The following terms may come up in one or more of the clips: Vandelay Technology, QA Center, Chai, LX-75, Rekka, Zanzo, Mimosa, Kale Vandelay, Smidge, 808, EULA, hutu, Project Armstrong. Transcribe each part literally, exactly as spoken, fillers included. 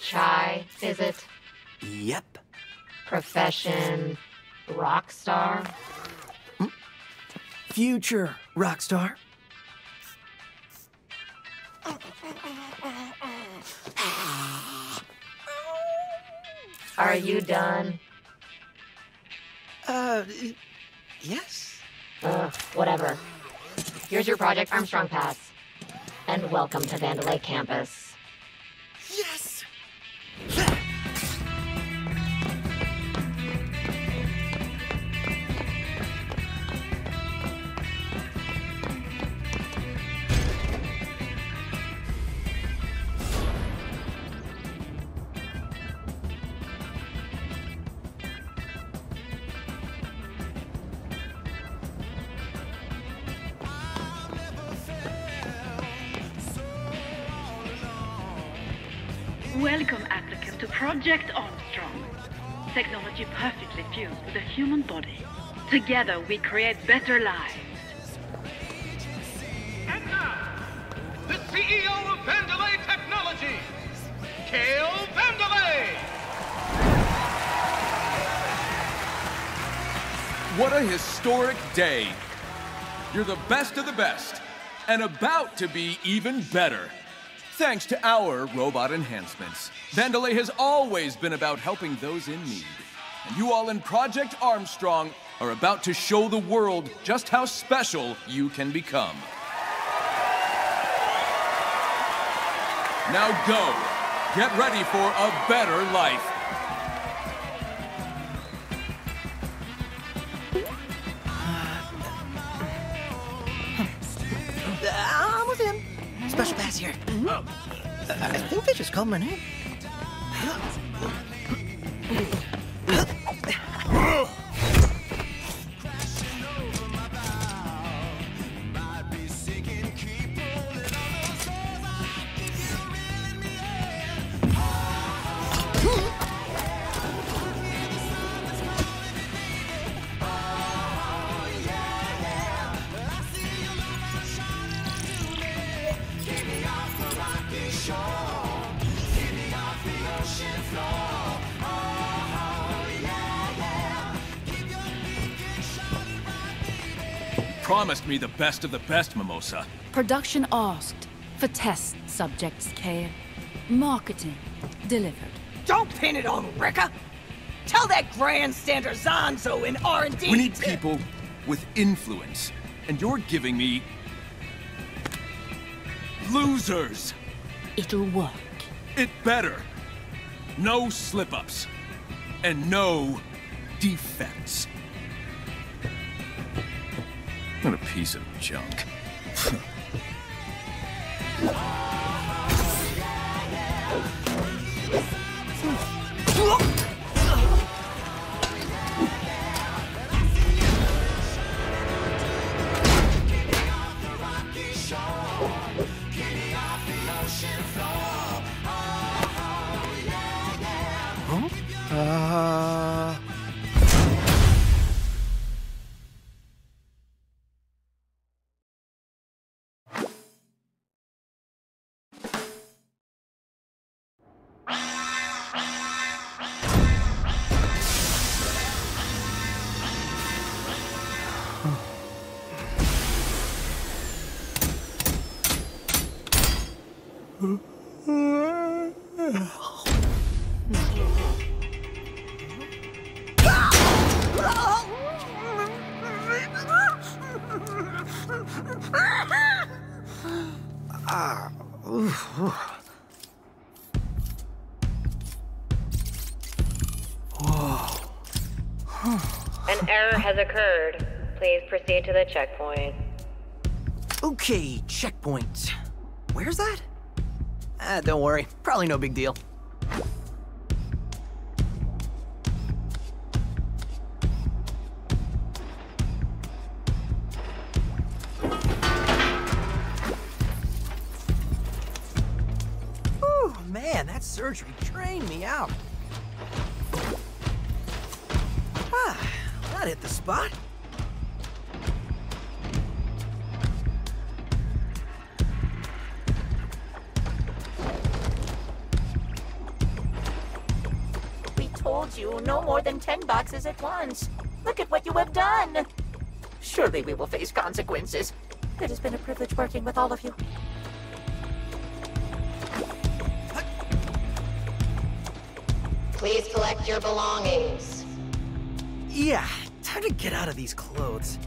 Chai, is it? Yep. Profession, rock star? Future rock star. Are you done? Uh, yes. Uh, whatever. Here's your Project Armstrong pass. And welcome to Vandelay campus. Yes! Welcome, applicant, to Project Armstrong. Technology perfectly fused with the human body. Together, we create better lives. And now, the C E O of Vandelay Technology, Kale Vandelay! What a historic day. You're the best of the best, and about to be even better. Thanks to our robot enhancements, Vandelay has always been about helping those in need. And you all in Project Armstrong are about to show the world just how special you can become. Now go. Get ready for a better life. Special pass here. Mm-hmm. uh, I think they just called my name. Promised me the best of the best, Mimosa. Production asked for test subjects, Kale. Marketing delivered. Don't pin it on Rekka. Tell that grandstander Zanzo in R and D. We need people with influence, and you're giving me losers. It'll work. It better. No slip-ups and no defense. What a piece of junk. Huh? Uh... Ah, oof, oof. An error has occurred. Please proceed to the checkpoint. Okay, checkpoint. Where's that? Ah, don't worry. Probably no big deal. Man, that surgery drained me out. Ah, that hit the spot. We told you no more than ten boxes at once. Look at what you have done. Surely we will face consequences. It has been a privilege working with all of you. Please collect your belongings. Yeah, time to get out of these clothes.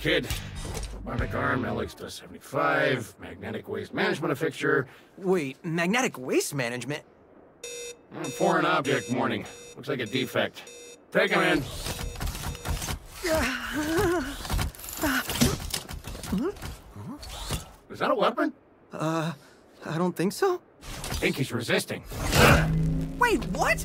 Kid, robotic arm, L X seventy-five, magnetic waste management fixture. Wait, magnetic waste management? Foreign object warning. Looks like a defect. Take him in. Is that a weapon? Uh, I don't think so. I think he's resisting. Wait, what?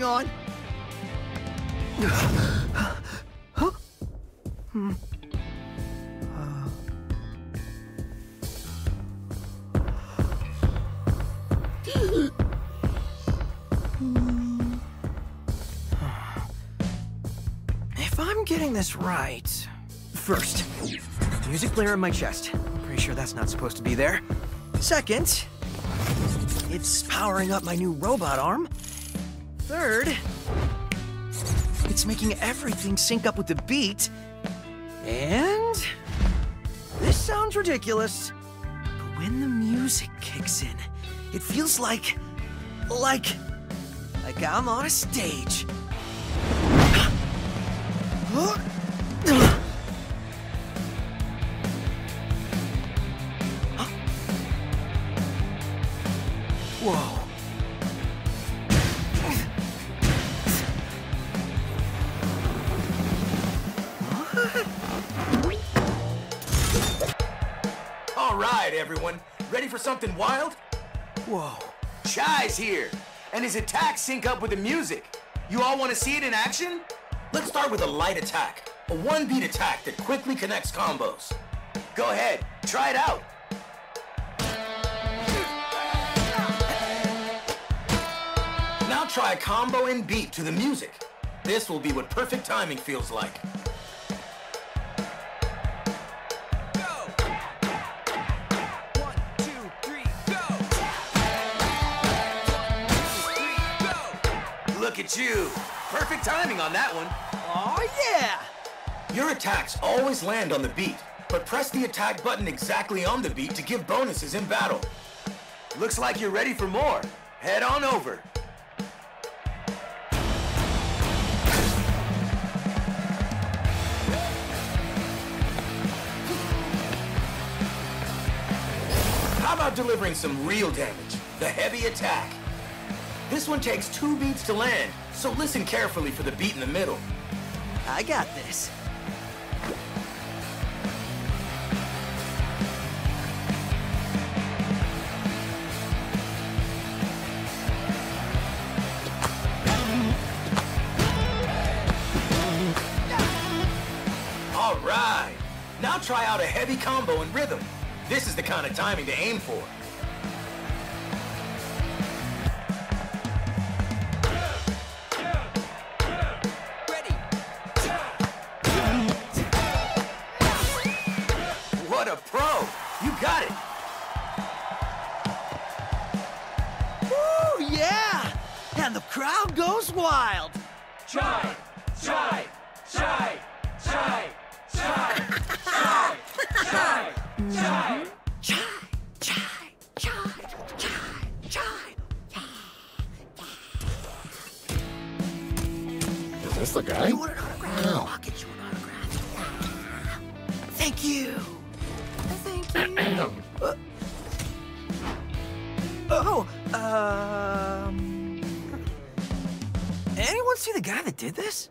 On. Huh? Hmm. Uh. If I'm getting this right, first, music player in my chest. I'm pretty sure that's not supposed to be there. Second, it's powering up my new robot arm. Third, it's making everything sync up with the beat. And this sounds ridiculous, but when the music kicks in, it feels like, like, like I'm on a stage. Whoa. Everyone, ready for something wild? Whoa. Chai's here, and his attacks sync up with the music. You all want to see it in action? Let's start with a light attack, a one-beat attack that quickly connects combos. Go ahead, try it out. Now try a combo and beat to the music. This will be what perfect timing feels like. You. Perfect timing on that one. Oh yeah! Your attacks always land on the beat, but press the attack button exactly on the beat to give bonuses in battle. Looks like you're ready for more. Head on over. How about delivering some real damage? The heavy attack. This one takes two beats to land, so listen carefully for the beat in the middle. I got this. Now try out a heavy combo in rhythm. This is the kind of timing to aim for. Ready. What a pro! You got it! Woo, yeah! And the crowd goes wild! Chai! Chai! Chai! Chai! Chai! Chai! Chai! Chai! Chai! Chai! Chai! Chai! Chai! Is this the guy? You want an autograph? No. I'll get you an autograph. Thank you. Thank you. uh, oh, um... Anyone see the guy that did this?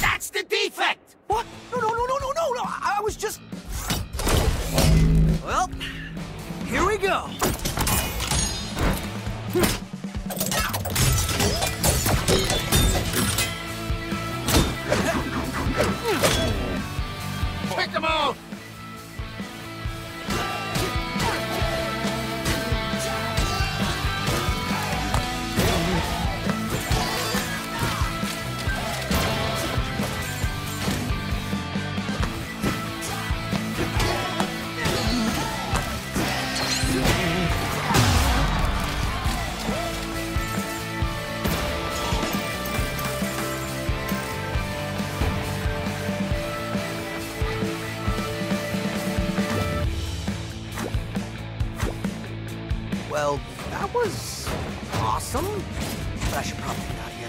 That's the defect! What? No, no, no, no, no, no, no! I was just... Well, here we go. Pick them out! Well, that was awesome. But I should probably get out of here.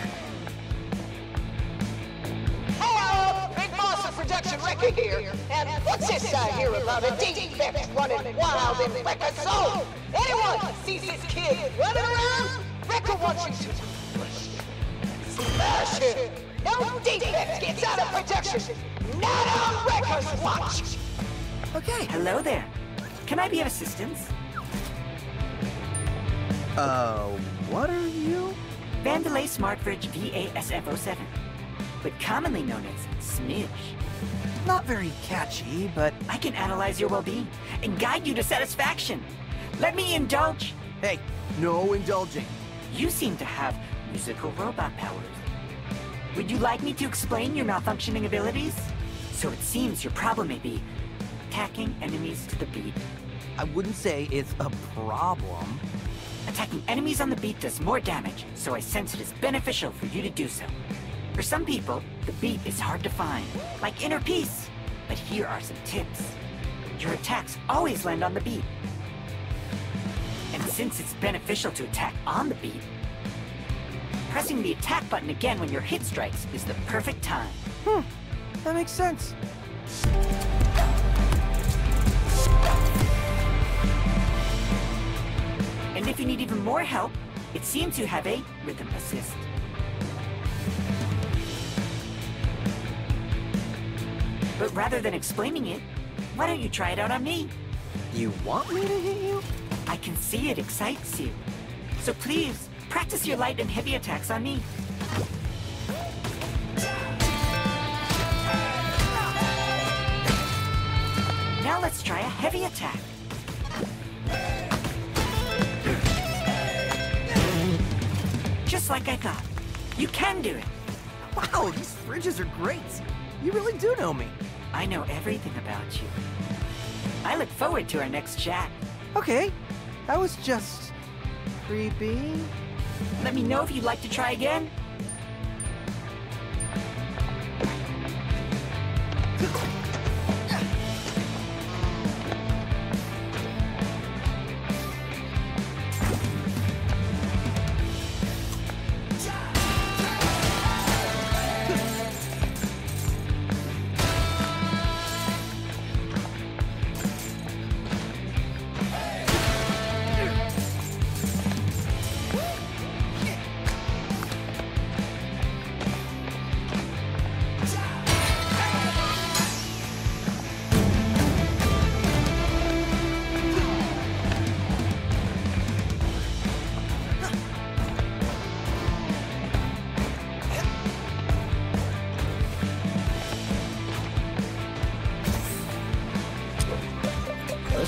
Hello! Mimosa Production Rekka here. And what's this I hear about a defect running wild in Rekka's zone? Anyone sees this kid running around? Rekka wants you to smash him. No defect gets out of production. Not on Rekka's watch. Okay, hello there. Can I be of assistance? Uh, what are you? Vandelay Smartfridge V A S F zero seven, but commonly known as Smidge. Not very catchy, but... I can analyze your well-being and guide you to satisfaction. Let me indulge. Hey, no indulging. You seem to have musical robot powers. Would you like me to explain your malfunctioning abilities? So it seems your problem may be attacking enemies to the beat. I wouldn't say it's a problem. Attacking enemies on the beat does more damage, so I sense it is beneficial for you to do so. For some people, the beat is hard to find, like inner peace. But here are some tips. Your attacks always land on the beat. And since it's beneficial to attack on the beat, pressing the attack button again when your hit strikes is the perfect time. Hmm, that makes sense. And if you need even more help, it seems you have a rhythm assist. But rather than explaining it, why don't you try it out on me? You want me to hit you? I can see it excites you. So please, practice your light and heavy attacks on me. Now let's try a heavy attack. Just like I thought. You can do it. Wow, these fridges are great. You really do know me. I know everything about you. I look forward to our next chat. Okay. That was just... creepy. Let me know if you'd like to try again.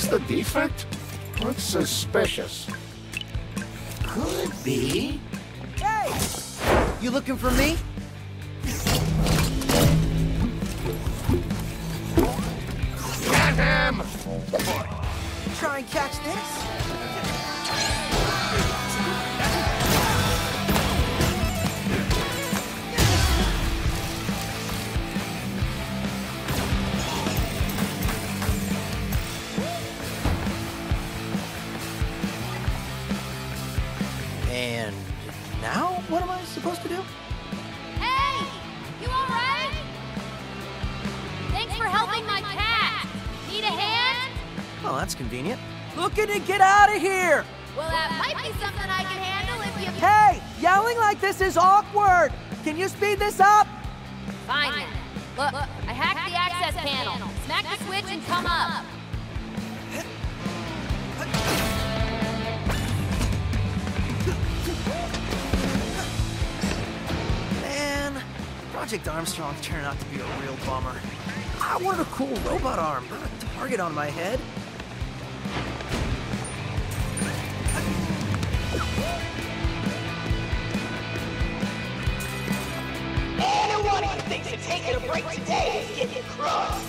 was the defect? Looks suspicious. Could be. Hey! You looking for me? Get him! Try and catch this? And now, what am I supposed to do? Hey! You alright? Thanks for helping my cat! Need a hand? Well, that's convenient. Looking to get out of here! Well, that might be something I can handle if you... Hey! Yelling like this is awkward! Can you speed this up? Fine. Fine. Look, Look, I hacked, hacked the access, access panel. panel. Smack, Smack the switch, switch and come up. Man, Project Armstrong turned out to be a real bummer. I want a cool robot arm, not a target on my head. Anyone who thinks of taking a break today is getting crushed!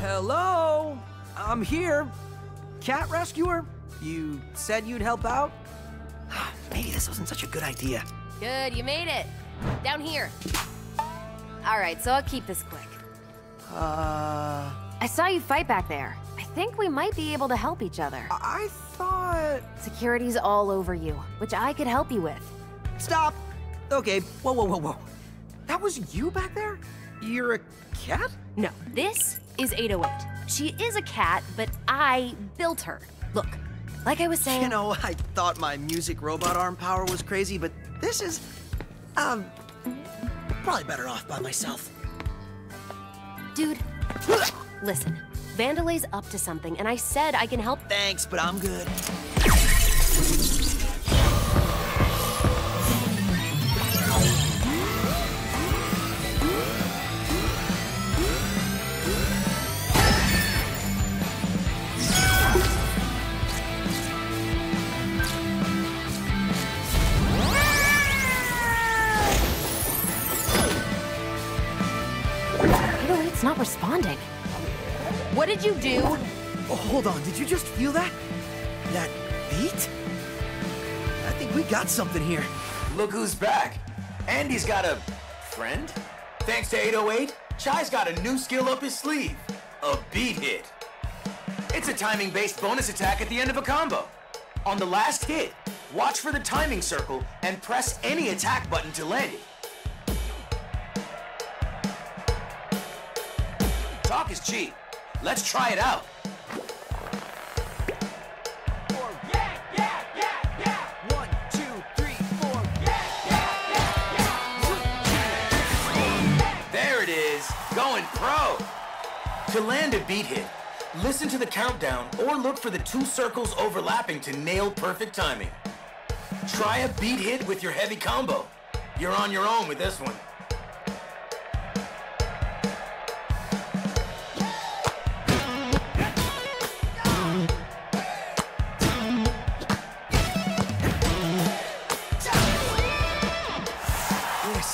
Hello? I'm here. Cat rescuer? You said you'd help out? Maybe this wasn't such a good idea. Good, you made it. Down here. Alright, so I'll keep this quick. Uh... I saw you fight back there. I think we might be able to help each other. I thought... Security's all over you, which I could help you with. Stop! Okay, whoa, whoa, whoa, whoa. That was you back there? You're a cat? No, this is eight oh eight. She is a cat, but I built her. Look, like I was saying... You know, I thought my music robot arm power was crazy, but this is... Um, probably better off by myself. Dude, listen. Vandelay's up to something, and I said I can help. Thanks, but I'm good. It's not responding. What did you do? Oh, hold on, did you just feel that? That beat? I think we got something here. Look who's back. Andy's got a friend. Thanks to eight oh eight, Chai's got a new skill up his sleeve. A beat hit. It's a timing-based bonus attack at the end of a combo. On the last hit, watch for the timing circle and press any attack button to land it. Talk is cheap. Let's try it out. Four, yeah, yeah, yeah, yeah. One, two, three, four. Yeah, yeah, yeah, yeah. One, two, three. There it is. Going pro. To land a beat hit, listen to the countdown or look for the two circles overlapping to nail perfect timing. Try a beat hit with your heavy combo. You're on your own with this one.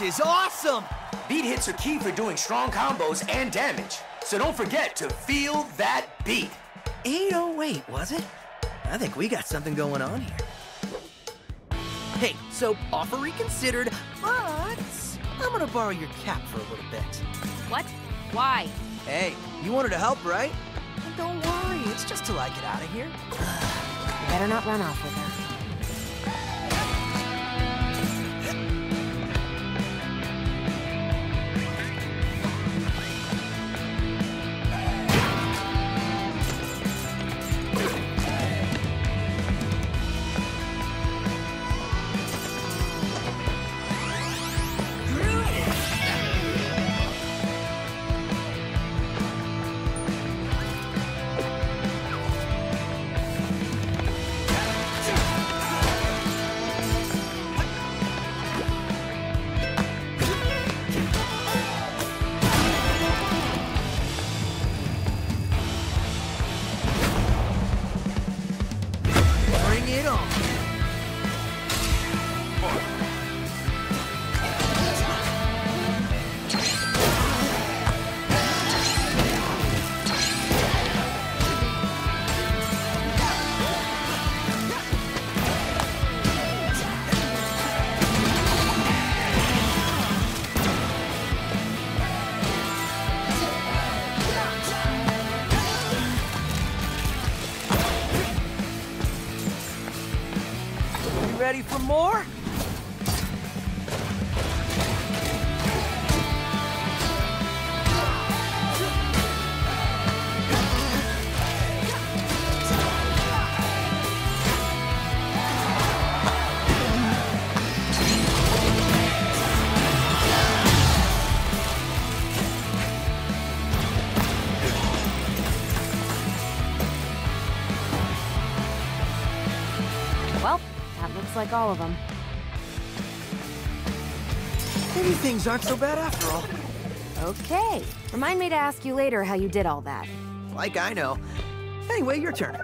This is awesome! Beat hits are key for doing strong combos and damage, so don't forget to feel that beat. eight oh eight, was it? I think we got something going on here. Hey, so offer reconsidered, but I'm gonna borrow your cap for a little bit. What? Why? Hey, you wanted to help, right? And don't worry, it's just till I get out of here. You better not run off with her. ready for more? Like all of them. Maybe things aren't so bad after all. Okay. Remind me to ask you later how you did all that. Like I know. Anyway, your turn.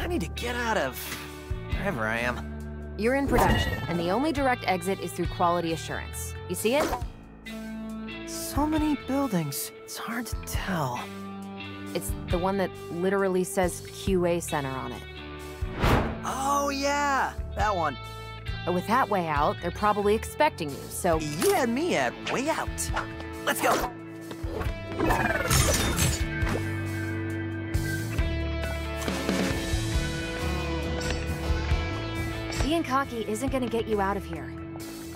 I need to get out of wherever I am. You're in production, and the only direct exit is through quality assurance. You see it? So many buildings. It's hard to tell. It's the one that literally says Q A Center on it. Oh, yeah, that one. But with that way out, they're probably expecting you, so... You and me at way out. Let's go. Being cocky isn't gonna get you out of here.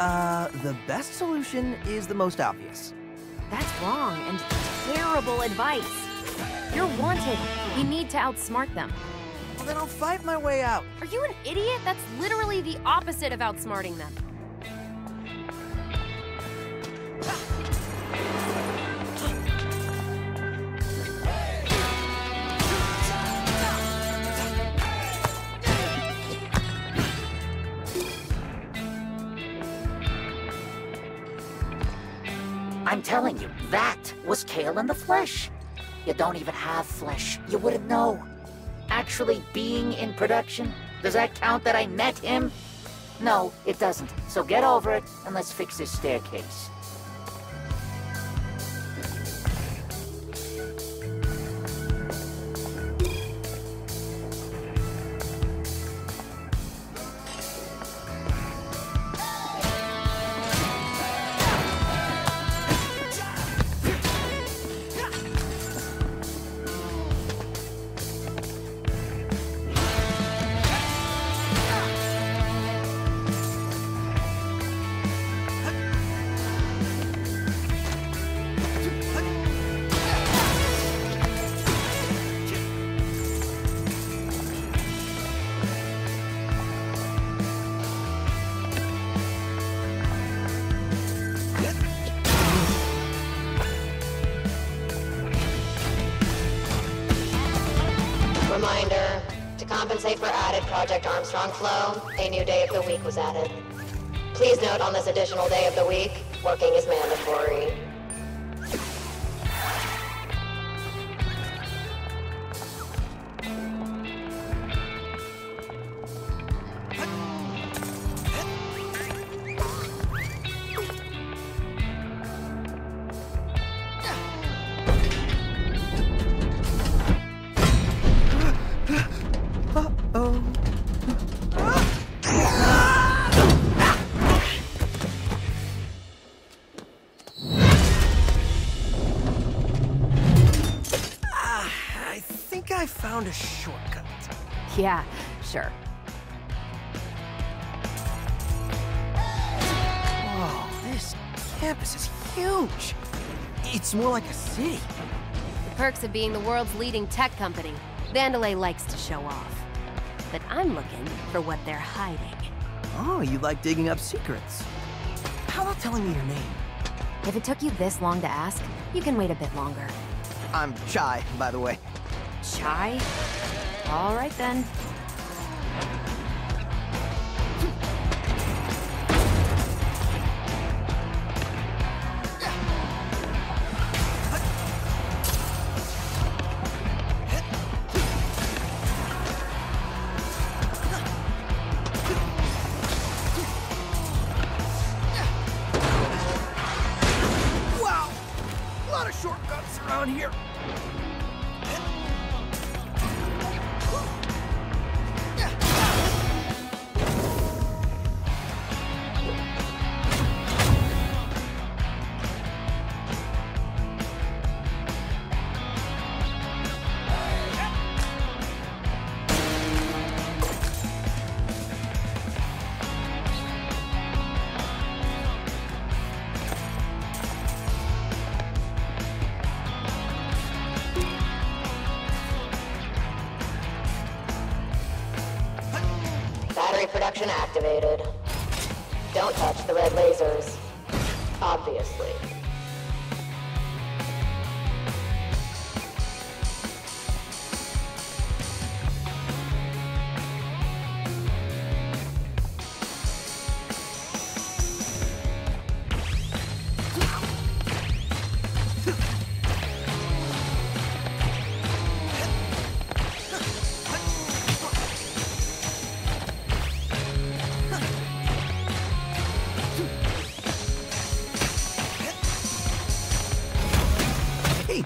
Uh, the best solution is the most obvious. That's wrong and terrible advice. You're wanted. You need to outsmart them. Well, then I'll fight my way out. Are you an idiot? That's literally the opposite of outsmarting them. I'm telling you, that was Kale in the flesh. You don't even have flesh. You wouldn't know. Actually being in production? Does that count that I met him? No, it doesn't. So get over it, and let's fix this staircase. Project Armstrong flow, a new day of the week was added. Please note on this additional day of the week, working is mandatory. Yeah, sure. Whoa, this campus is huge. It's more like a city. The perks of being the world's leading tech company. Vandelay likes to show off. But I'm looking for what they're hiding. Oh, you like digging up secrets. How about telling me your name? If it took you this long to ask, you can wait a bit longer. I'm Chai, by the way. Chai? All right, then. Wow! A lot of shortcuts around here. activated. Don't touch the red lasers. Obviously.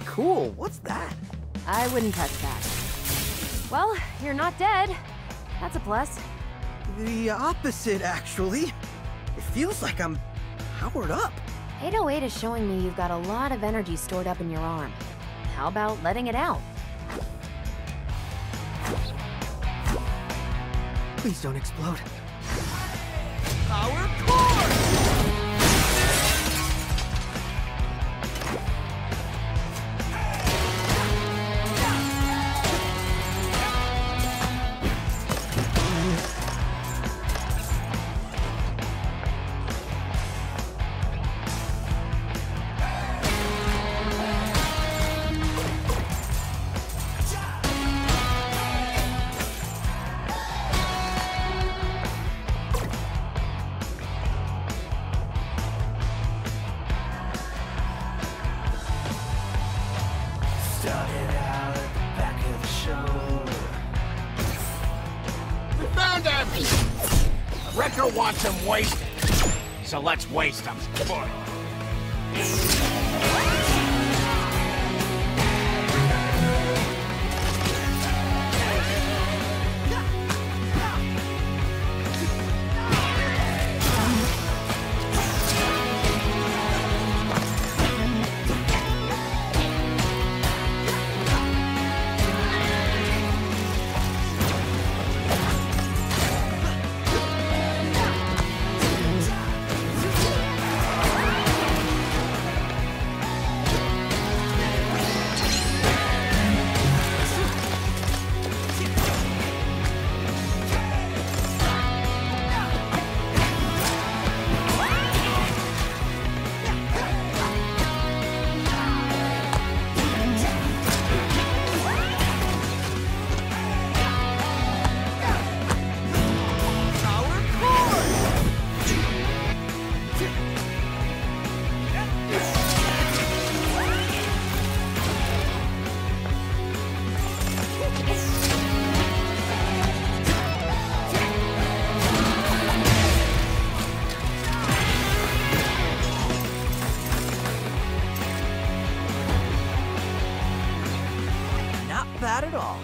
Cool, what's that? I wouldn't touch that. Well, you're not dead. That's a plus. The opposite, actually. It feels like I'm powered up. eight oh eight is showing me you've got a lot of energy stored up in your arm. How about letting it out? Please don't explode. Power core! Rekka wants them wasted, so let's waste them. Boy. Not at all.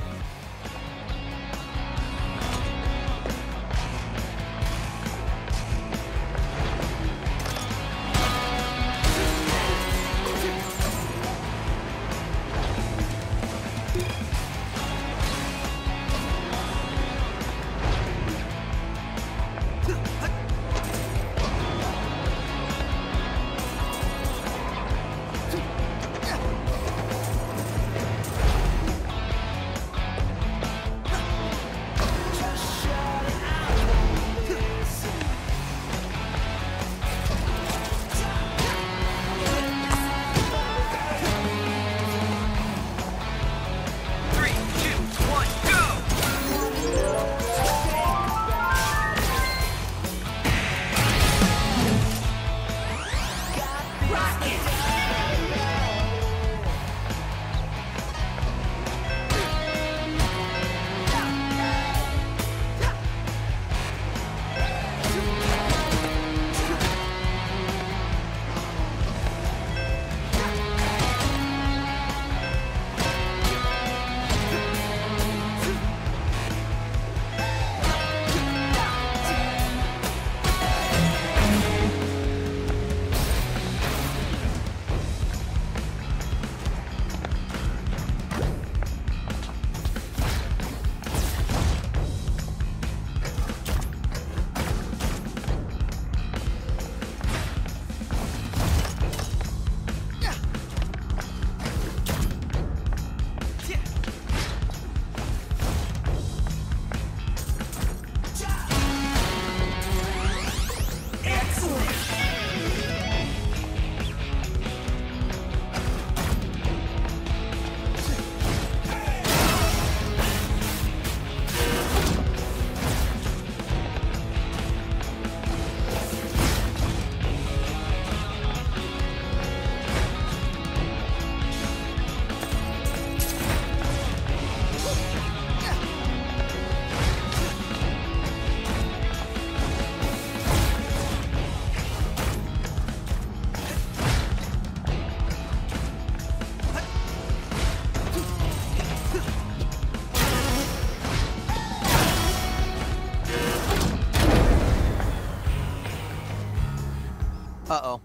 Uh-oh.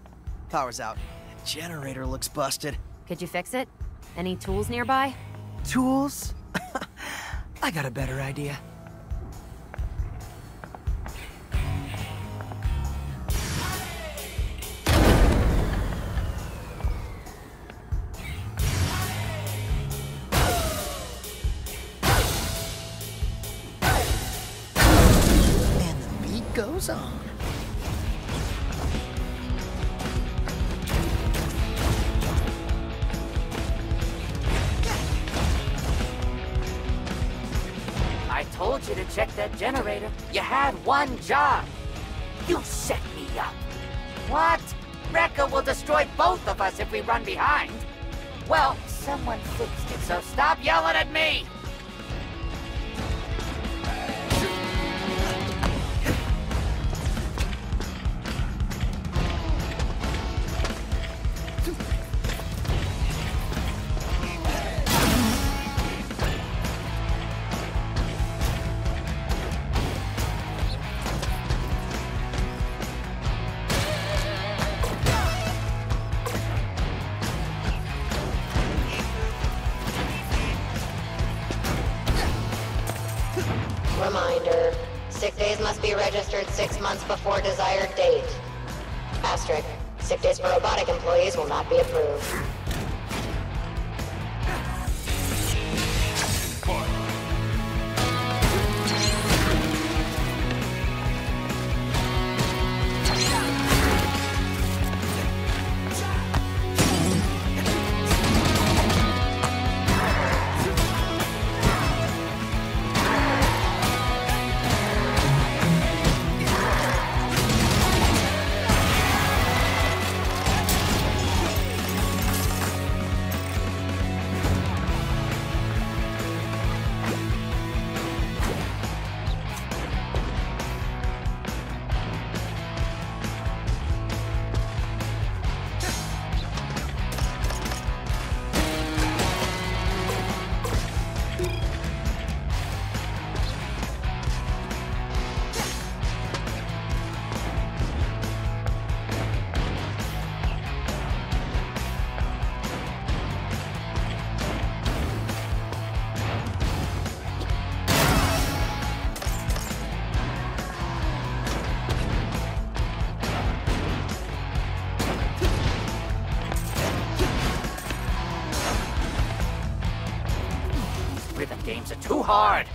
Power's out. Generator looks busted. Could you fix it? Any tools nearby? Tools? I got a better idea. And the beat goes on. You to check that generator. You had one job. You set me up. What? Rekka will destroy both of us if we run behind. Well, someone fixed it, so stop yelling at me. Reminder, sick days must be registered six months before desired date. Asterisk, sick days for robotic employees will not be approved. Games are too hard.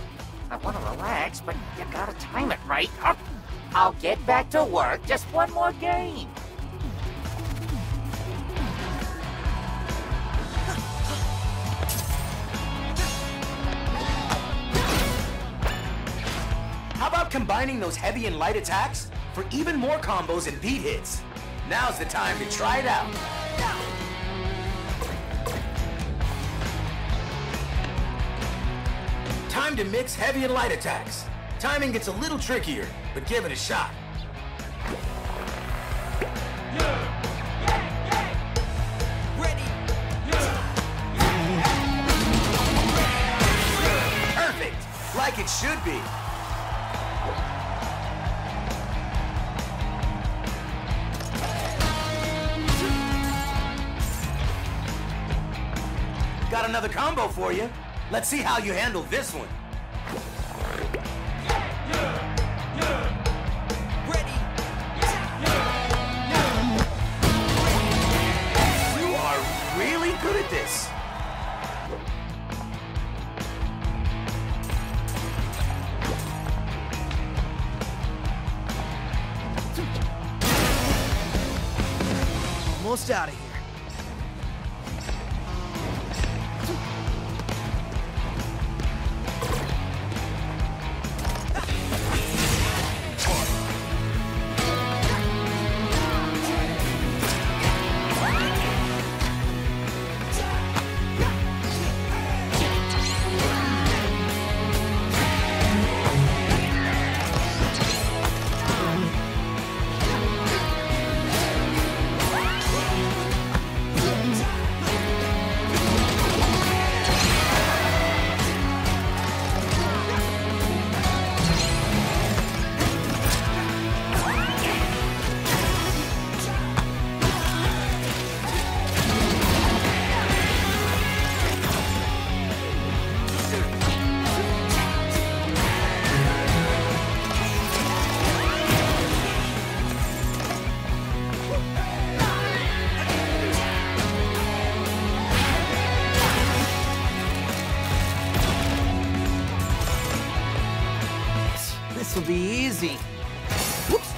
I want to relax, but you gotta time it right. I'll get back to work. Just one more game. How about combining those heavy and light attacks for even more combos and beat hits? Now's the time to try it out. Time to mix heavy and light attacks. Timing gets a little trickier, but give it a shot. Perfect, like it should be. Got another combo for you. Let's see how you handle this one. You are really good at this. Almost out of here. easy. Whoops.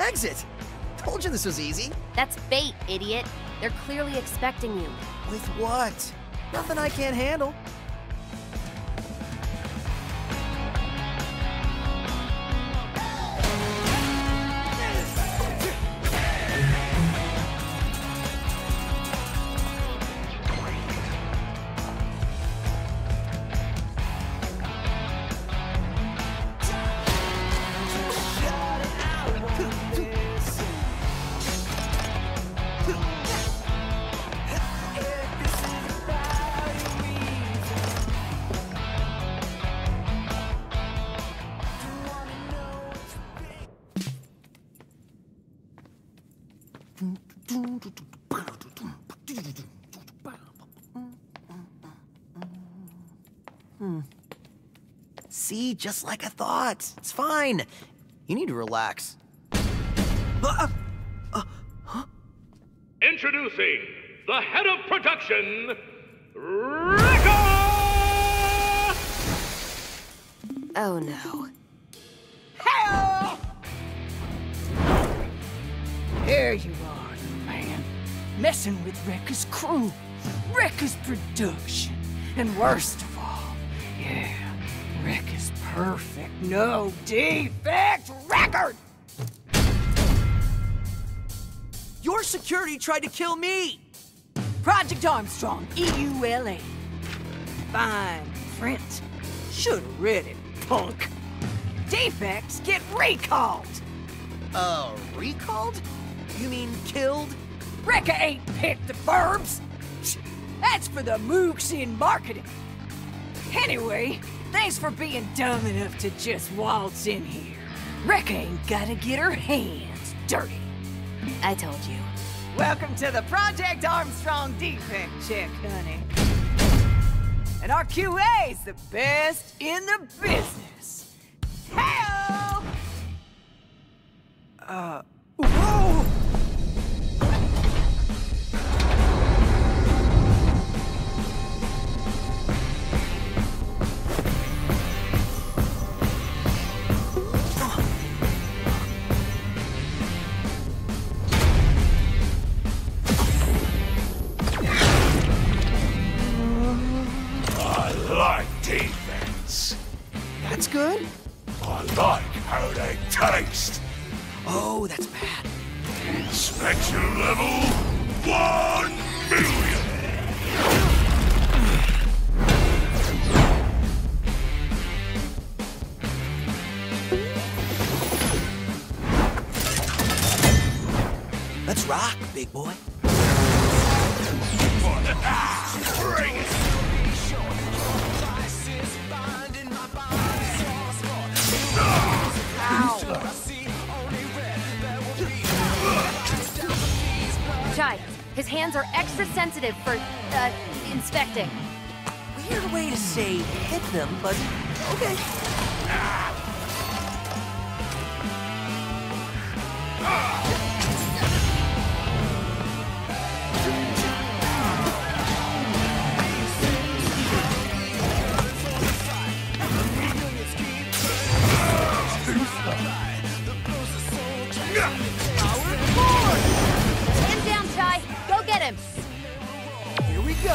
Exit! Told you this was easy. That's bait, idiot. They're clearly expecting you. With what? Nothing I can't handle. See, just like I thought. It's fine. You need to relax. Uh, uh, huh? Introducing the head of production, Rekka! Oh no. Hell! There you are, man. Messing with Rekka's crew, Rekka's production, and worst of all, yeah. Rekka's perfect, no defect record! Your security tried to kill me! Project Armstrong, E U L A. Fine print. Should've read it, punk. Defects get recalled! Uh, recalled? You mean killed? Rekka ain't picked the verbs! That's for the mooks in marketing. Anyway, thanks for being dumb enough to just waltz in here. Rekka ain't gotta get her hands dirty. I told you. Welcome to the Project Armstrong defect check, honey. And our Q A's the best in the business. Hello! Uh, whoa! Big boy. Bring it! Chai, his hands are extra sensitive for, uh, inspecting. Weird way to say hit them, but okay. Ah. Go!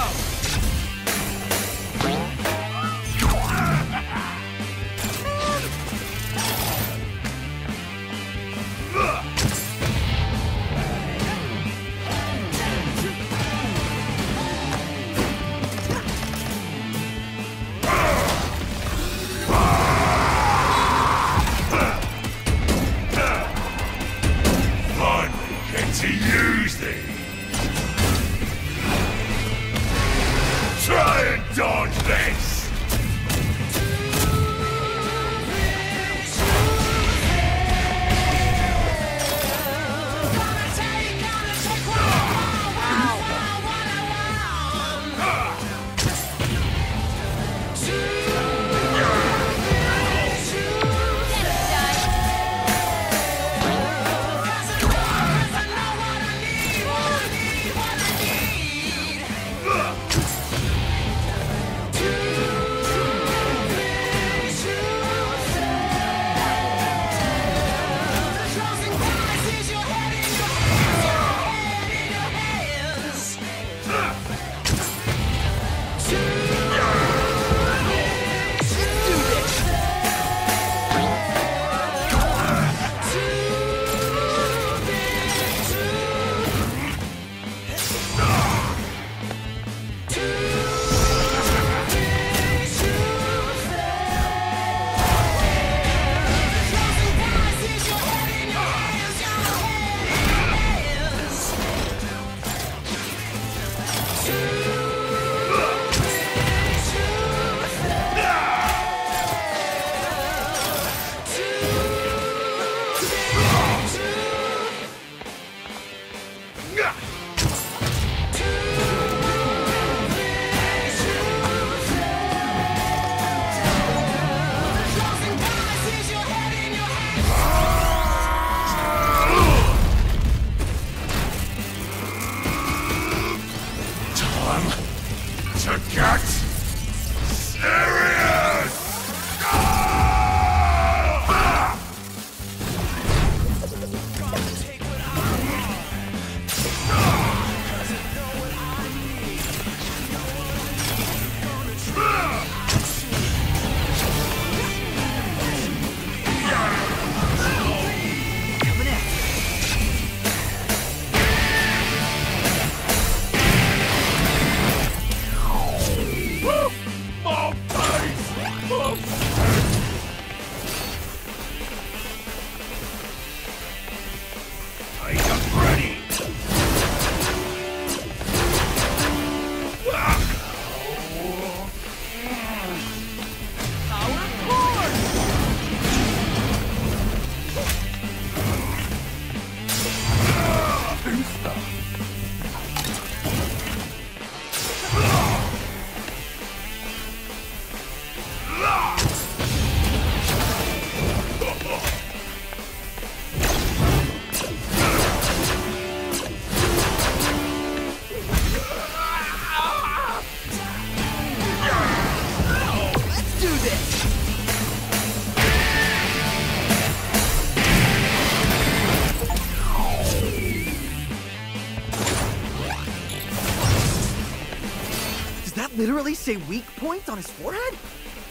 Does that literally say weak point on his forehead?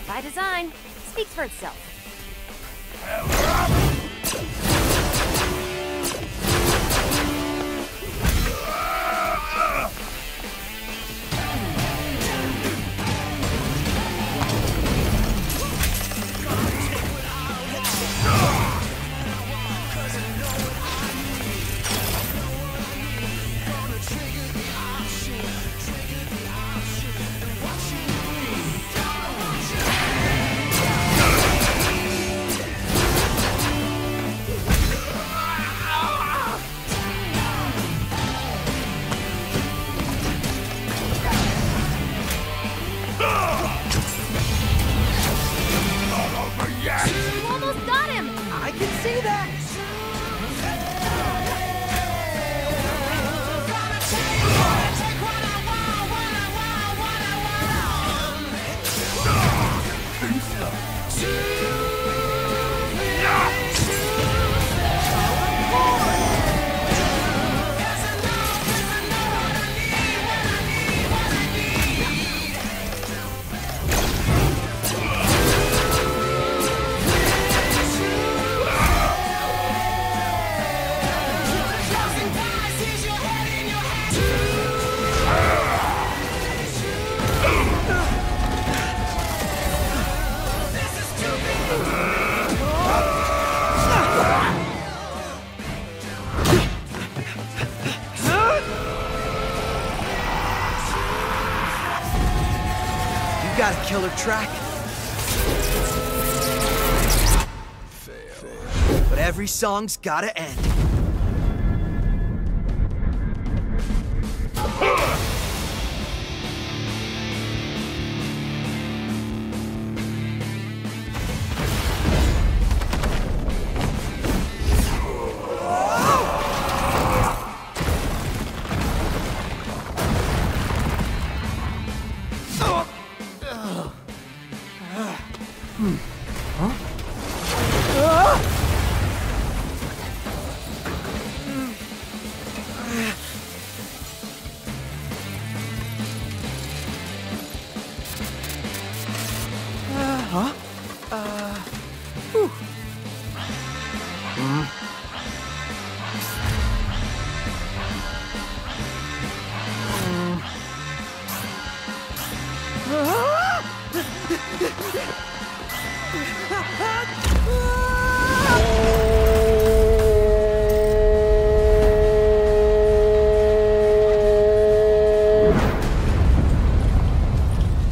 By design, speaks for itself. Killer track. Fail. Fail. But every song's gotta end. Huh?